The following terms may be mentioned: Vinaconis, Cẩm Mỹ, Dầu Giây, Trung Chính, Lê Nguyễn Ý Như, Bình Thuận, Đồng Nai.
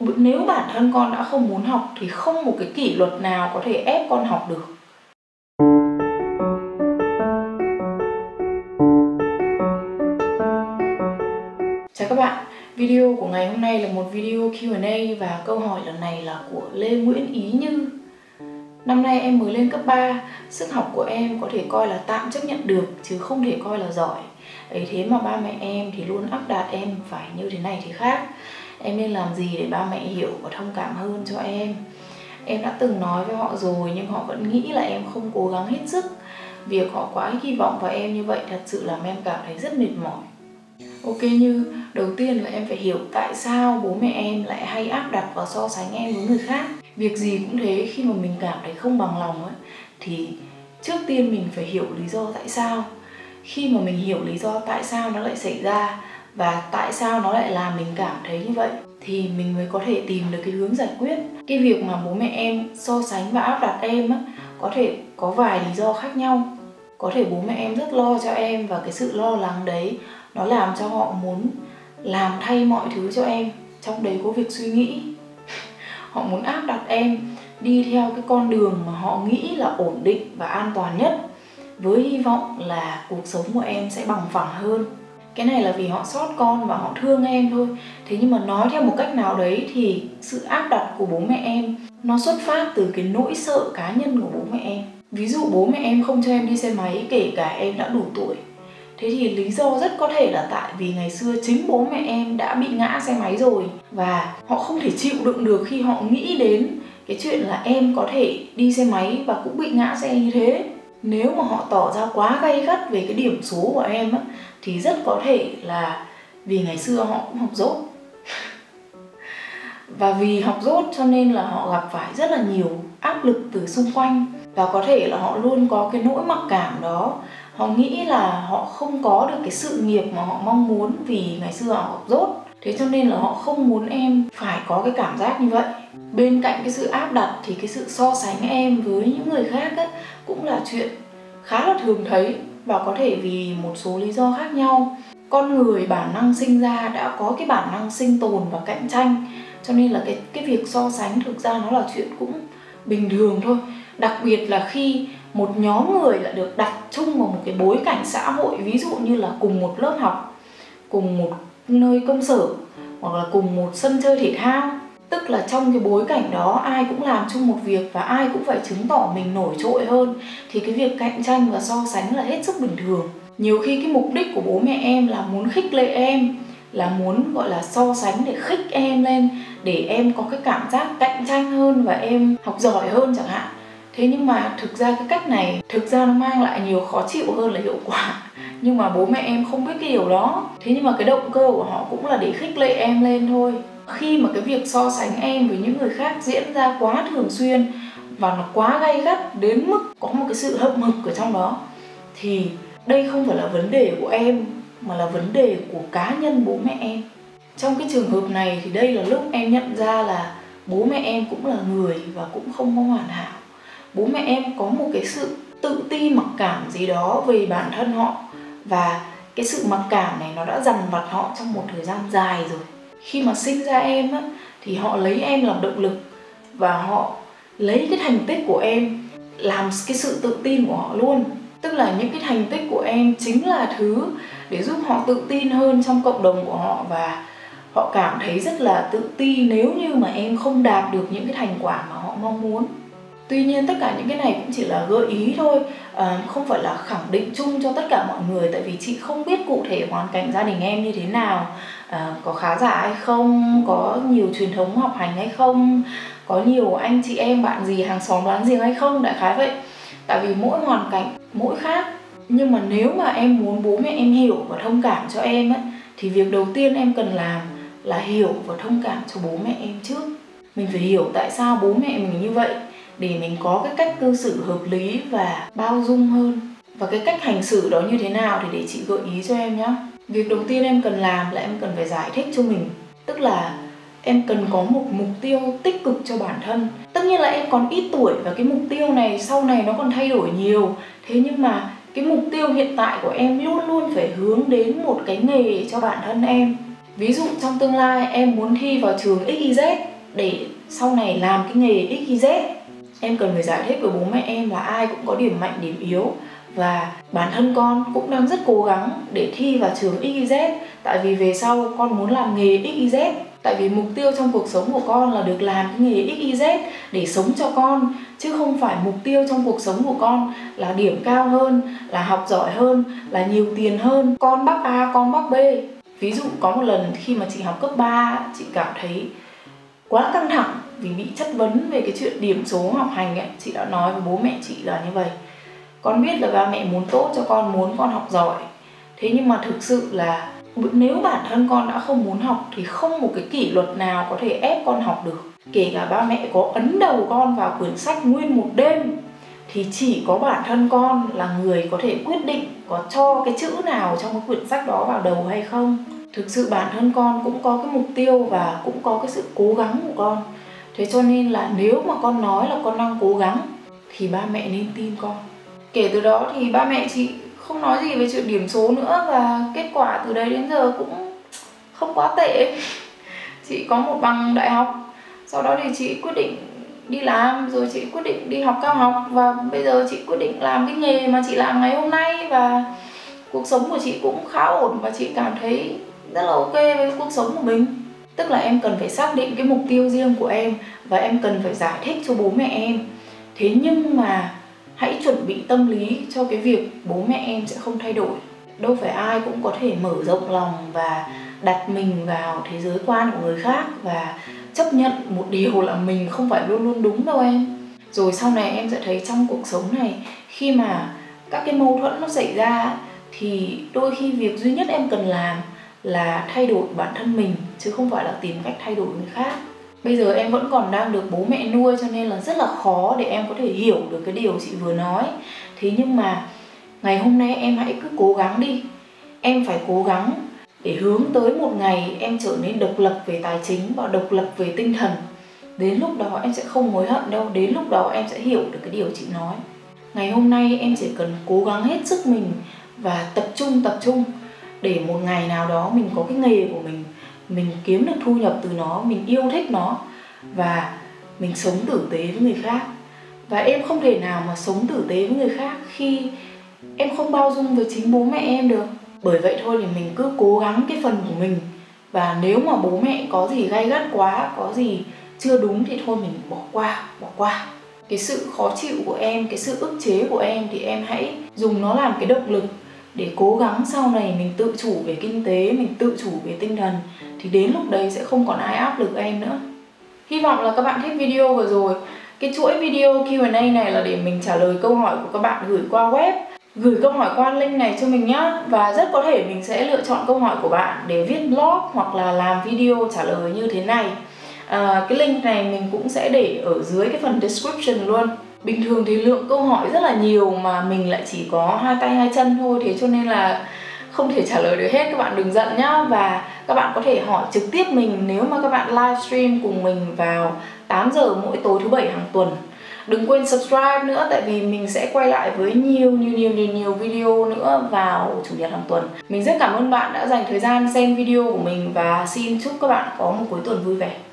Nếu bản thân con đã không muốn học thì không một cái kỷ luật nào có thể ép con học được. Chào các bạn, video của ngày hôm nay là một video Q&A và câu hỏi lần này là của Lê Nguyễn Ý Như. Năm nay em mới lên cấp 3, sức học của em có thể coi là tạm chấp nhận được chứ không thể coi là giỏi. Ấy thế mà ba mẹ em thì luôn áp đặt em phải như thế này thế khác. Em nên làm gì để ba mẹ hiểu và thông cảm hơn cho em? Em đã từng nói với họ rồi nhưng họ vẫn nghĩ là em không cố gắng hết sức. Việc họ quá hy vọng vào em như vậy thật sự làm em cảm thấy rất mệt mỏi. Ok Như, đầu tiên là em phải hiểu tại sao bố mẹ em lại hay áp đặt và so sánh em với người khác. Việc gì cũng thế, khi mà mình cảm thấy không bằng lòng ấy, thì trước tiên mình phải hiểu lý do tại sao. Khi mà mình hiểu lý do tại sao nó lại xảy ra và tại sao nó lại làm mình cảm thấy như vậy thì mình mới có thể tìm được cái hướng giải quyết. Cái việc mà bố mẹ em so sánh và áp đặt em ấy, có thể có vài lý do khác nhau. Có thể bố mẹ em rất lo cho em và cái sự lo lắng đấy nó làm cho họ muốn làm thay mọi thứ cho em, trong đấy có việc suy nghĩ. Họ muốn áp đặt em đi theo cái con đường mà họ nghĩ là ổn định và an toàn nhất, với hy vọng là cuộc sống của em sẽ bằng phẳng hơn. Cái này là vì họ xót con và họ thương em thôi. Thế nhưng mà nói theo một cách nào đấy thì sự áp đặt của bố mẹ em nó xuất phát từ cái nỗi sợ cá nhân của bố mẹ em. Ví dụ bố mẹ em không cho em đi xe máy kể cả em đã đủ tuổi. Thế thì lý do rất có thể là tại vì ngày xưa chính bố mẹ em đã bị ngã xe máy rồi và họ không thể chịu đựng được khi họ nghĩ đến cái chuyện là em có thể đi xe máy và cũng bị ngã xe như thế. Nếu mà họ tỏ ra quá gay gắt về cái điểm số của em á, thì rất có thể là vì ngày xưa họ cũng học dốt. Và vì học dốt cho nên là họ gặp phải rất là nhiều áp lực từ xung quanh. Và có thể là họ luôn có cái nỗi mặc cảm đó. Họ nghĩ là họ không có được cái sự nghiệp mà họ mong muốn vì ngày xưa họ học dốt. Thế cho nên là họ không muốn em phải có cái cảm giác như vậy. Bên cạnh cái sự áp đặt thì cái sự so sánh em với những người khác ấy, cũng là chuyện khá là thường thấy. Và có thể vì một số lý do khác nhau. Con người bản năng sinh ra đã có cái bản năng sinh tồn và cạnh tranh. Cho nên là cái việc so sánh thực ra nó là chuyện cũng bình thường thôi. Đặc biệt là khi một nhóm người lại được đặt chung vào một cái bối cảnh xã hội, ví dụ như là cùng một lớp học, cùng một nơi công sở hoặc là cùng một sân chơi thể thao. Tức là trong cái bối cảnh đó ai cũng làm chung một việc và ai cũng phải chứng tỏ mình nổi trội hơn. Thì cái việc cạnh tranh và so sánh là hết sức bình thường. Nhiều khi cái mục đích của bố mẹ em là muốn khích lệ em, là muốn gọi là so sánh để khích em lên, để em có cái cảm giác cạnh tranh hơn và em học giỏi hơn chẳng hạn. Thế nhưng mà thực ra cái cách này nó mang lại nhiều khó chịu hơn là hiệu quả. Nhưng mà bố mẹ em không biết cái điều đó. Thế nhưng mà cái động cơ của họ cũng là để khích lệ em lên thôi. Khi mà cái việc so sánh em với những người khác diễn ra quá thường xuyên và nó quá gay gắt đến mức có một cái sự hậm hực ở trong đó, thì đây không phải là vấn đề của em mà là vấn đề của cá nhân bố mẹ em. Trong cái trường hợp này thì đây là lúc em nhận ra là bố mẹ em cũng là người và cũng không có hoàn hảo. Bố mẹ em có một cái sự tự ti mặc cảm gì đó về bản thân họ. Và cái sự mặc cảm này nó đã dằn vặt họ trong một thời gian dài rồi. Khi mà sinh ra em á, thì họ lấy em làm động lực. Và họ lấy cái thành tích của em làm cái sự tự tin của họ luôn. Tức là những cái thành tích của em chính là thứ để giúp họ tự tin hơn trong cộng đồng của họ. Và họ cảm thấy rất là tự ti nếu như mà em không đạt được những cái thành quả mà họ mong muốn. Tuy nhiên tất cả những cái này cũng chỉ là gợi ý thôi, không phải là khẳng định chung cho tất cả mọi người. Tại vì chị không biết cụ thể hoàn cảnh gia đình em như thế nào, có khá giả hay không, có nhiều truyền thống học hành hay không, có nhiều anh chị em bạn gì hàng xóm láng giềng hay không, đại khái vậy. Tại vì mỗi hoàn cảnh mỗi khác. Nhưng mà nếu mà em muốn bố mẹ em hiểu và thông cảm cho em ấy, thì việc đầu tiên em cần làm là hiểu và thông cảm cho bố mẹ em trước. Mình phải hiểu tại sao bố mẹ mình như vậy để mình có cái cách cư xử hợp lý và bao dung hơn. Và cái cách hành xử đó như thế nào thì để chị gợi ý cho em nhé. Việc đầu tiên em cần làm là em cần phải giải thích cho mình. Tức là em cần có một mục tiêu tích cực cho bản thân. Tất nhiên là em còn ít tuổi và cái mục tiêu này sau này nó còn thay đổi nhiều. Thế nhưng mà cái mục tiêu hiện tại của em luôn luôn phải hướng đến một cái nghề cho bản thân em. Ví dụ trong tương lai em muốn thi vào trường XYZ để sau này làm cái nghề XYZ, em cần phải giải thích với bố mẹ em là ai cũng có điểm mạnh, điểm yếu, và bản thân con cũng đang rất cố gắng để thi vào trường XYZ, tại vì về sau con muốn làm nghề XYZ, tại vì mục tiêu trong cuộc sống của con là được làm cái nghề XYZ để sống cho con, chứ không phải mục tiêu trong cuộc sống của con là điểm cao hơn, là học giỏi hơn, là nhiều tiền hơn, con bác A, con bác B. Ví dụ có một lần khi mà chị học cấp 3, chị cảm thấy quá căng thẳng vì bị chất vấn về cái chuyện điểm số học hành ấy. Chị đã nói với bố mẹ chị là như vậy: con biết là ba mẹ muốn tốt cho con, muốn con học giỏi, thế nhưng mà thực sự là nếu bản thân con đã không muốn học thì không một cái kỷ luật nào có thể ép con học được. Kể cả ba mẹ có ấn đầu con vào quyển sách nguyên một đêm thì chỉ có bản thân con là người có thể quyết định có cho cái chữ nào trong cái quyển sách đó vào đầu hay không. Thực sự bản thân con cũng có cái mục tiêu và cũng có cái sự cố gắng của con. Thế cho nên là nếu mà con nói là con đang cố gắng thì ba mẹ nên tin con. Kể từ đó thì ba mẹ chị không nói gì về chuyện điểm số nữa, và kết quả từ đấy đến giờ cũng không quá tệ. Chị có một bằng đại học, sau đó thì chị quyết định đi làm, rồi chị quyết định đi học cao học, và bây giờ chị quyết định làm cái nghề mà chị làm ngày hôm nay. Và cuộc sống của chị cũng khá ổn và chị cảm thấy rất là ok với cuộc sống của mình. Tức là em cần phải xác định cái mục tiêu riêng của em và em cần phải giải thích cho bố mẹ em. Thế nhưng mà hãy chuẩn bị tâm lý cho cái việc bố mẹ em sẽ không thay đổi. Đâu phải ai cũng có thể mở rộng lòng và đặt mình vào thế giới quan của người khác và chấp nhận một điều là mình không phải luôn luôn đúng đâu em. Rồi sau này em sẽ thấy trong cuộc sống này, khi mà các cái mâu thuẫn nó xảy ra thì đôi khi việc duy nhất em cần làm là thay đổi bản thân mình, chứ không phải là tìm cách thay đổi người khác. Bây giờ em vẫn còn đang được bố mẹ nuôi cho nên là rất là khó để em có thể hiểu được cái điều chị vừa nói. Thế nhưng mà ngày hôm nay em hãy cứ cố gắng đi. Em phải cố gắng để hướng tới một ngày em trở nên độc lập về tài chính và độc lập về tinh thần. Đến lúc đó em sẽ không hối hận đâu, đến lúc đó em sẽ hiểu được cái điều chị nói. Ngày hôm nay em chỉ cần cố gắng hết sức mình và tập trung để một ngày nào đó mình có cái nghề của mình, mình kiếm được thu nhập từ nó, mình yêu thích nó và mình sống tử tế với người khác. Và em không thể nào mà sống tử tế với người khác khi em không bao dung với chính bố mẹ em được. Bởi vậy thôi thì mình cứ cố gắng cái phần của mình, và nếu mà bố mẹ có gì gay gắt quá, có gì chưa đúng thì thôi mình bỏ qua. Cái sự khó chịu của em, cái sự ức chế của em thì em hãy dùng nó làm cái động lực để cố gắng sau này mình tự chủ về kinh tế, mình tự chủ về tinh thần, thì đến lúc đấy sẽ không còn ai áp lực em nữa. Hy vọng là các bạn thích video vừa rồi. Cái chuỗi video Q&A này là để mình trả lời câu hỏi của các bạn gửi qua web. Gửi câu hỏi qua link này cho mình nhá, và rất có thể mình sẽ lựa chọn câu hỏi của bạn để viết blog hoặc là làm video trả lời như thế này. Cái link này mình cũng sẽ để ở dưới cái phần description luôn. Bình thường thì lượng câu hỏi rất là nhiều mà mình lại chỉ có 2 tay 2 chân thôi, thế cho nên là không thể trả lời được hết, các bạn đừng giận nhá. Và các bạn có thể hỏi trực tiếp mình nếu mà các bạn livestream cùng mình vào 8 giờ mỗi tối thứ Bảy hàng tuần. Đừng quên subscribe nữa, tại vì mình sẽ quay lại với nhiều video nữa vào Chủ nhật hàng tuần. Mình rất cảm ơn bạn đã dành thời gian xem video của mình và xin chúc các bạn có một cuối tuần vui vẻ.